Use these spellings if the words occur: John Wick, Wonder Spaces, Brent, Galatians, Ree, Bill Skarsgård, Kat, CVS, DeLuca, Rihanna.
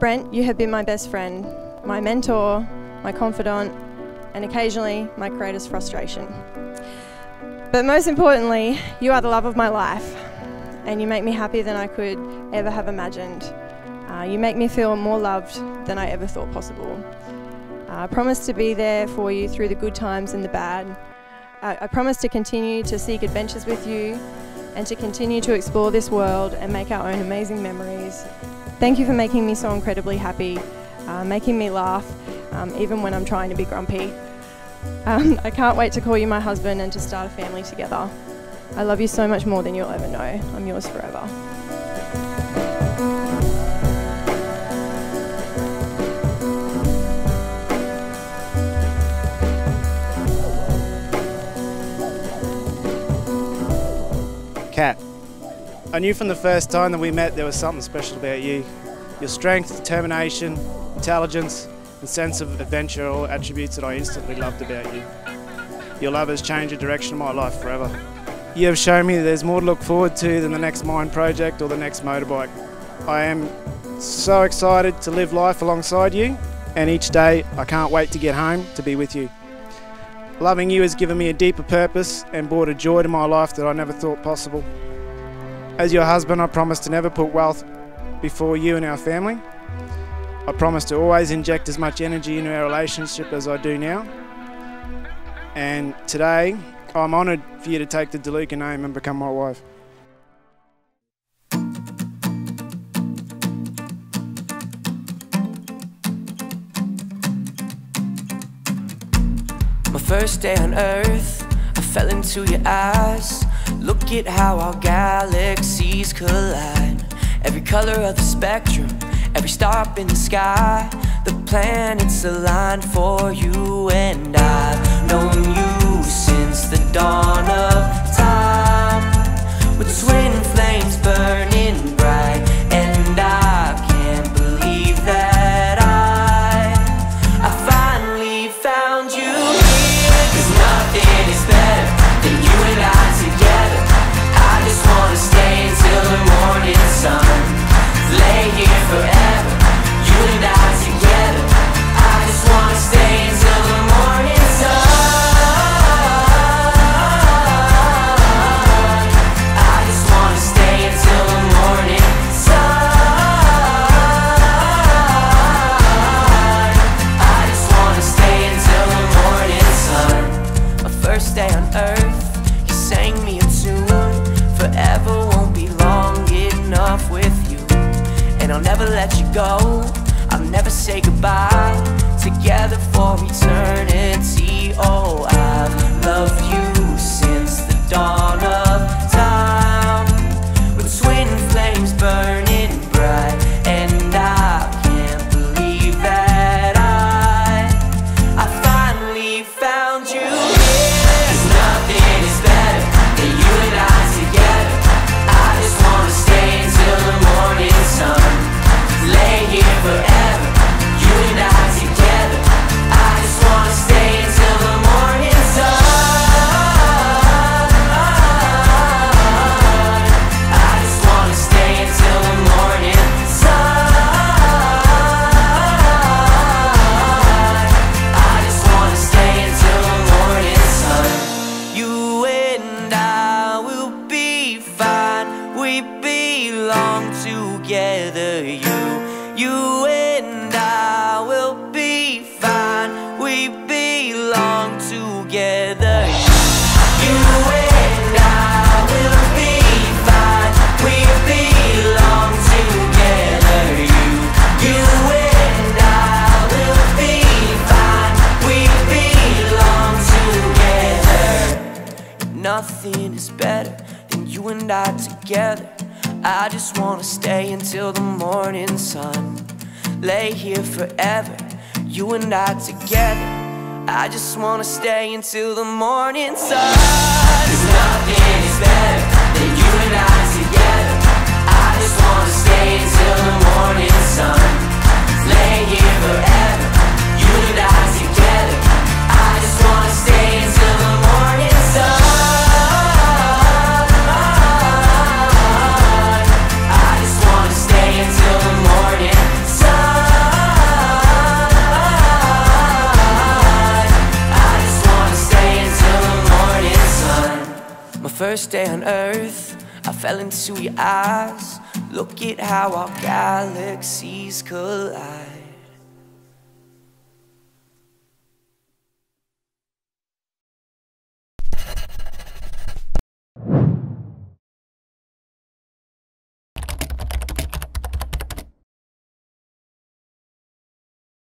Brent, you have been my best friend, my mentor, my confidant, and occasionally my greatest frustration. But most importantly, you are the love of my life, and you make me happier than I could ever have imagined. You make me feel more loved than I ever thought possible. I promise to be there for you through the good times and the bad. I promise to continue to seek adventures with you and to continue to explore this world and make our own amazing memories. Thank you for making me so incredibly happy, making me laugh, even when I'm trying to be grumpy. I can't wait to call you my husband and to start a family together. I love you so much more than you'll ever know. I'm yours forever. Kat, I knew from the first time that we met there was something special about you. Your strength, determination, intelligence, and sense of adventure are all attributes that I instantly loved about you. Your love has changed the direction of my life forever. You have shown me that there's more to look forward to than the next mine project or the next motorbike. I am so excited to live life alongside you, and each day I can't wait to get home to be with you. Loving you has given me a deeper purpose and brought a joy to my life that I never thought possible. As your husband, I promise to never put wealth before you and our family. I promise to always inject as much energy into our relationship as I do now. And today, I'm honoured for you to take the DeLuca name and become my wife. My first day on earth, I fell into your eyes. Look at how our galaxies collide. Every colour of the spectrum, every star up in the sky, the planets aligned for you and I. I've known you since the dawn of time, with twin flames burning bright, and I can't believe that I finally found you here. 'Cause nothing is better than you and I together. I just wanna stay until the morning sun, lay here forever. I'll never let you go, I'll never say goodbye, together for eternity. Oh, I've loved you since the dawn of time, with twin flames burning bright, and I can't believe that I finally found you. 'Cause nothing is better than you and I together. I just wanna stay until the morning sun, lay here forever, you and I together. I just wanna stay until the morning sun. I just wanna stay until the morning sun. I just wanna stay until the morning sun. You and I will be fine, we belong together. You and I will be fine, we belong together. You and I will be fine, we belong together. You and I will be fine, we belong together. Nothing is better than you and I together. I just wanna stay until the morning sun, lay here forever, you and I together. I just wanna stay until the morning sun. 'Cause nothing is better than you and I together. I just wanna stay until the morning sun, lay here forever, you and I together. I just wanna stay until the morning sun. Until the morning sun. first day on Earth, I fell into your eyes. Look at how our galaxies collide.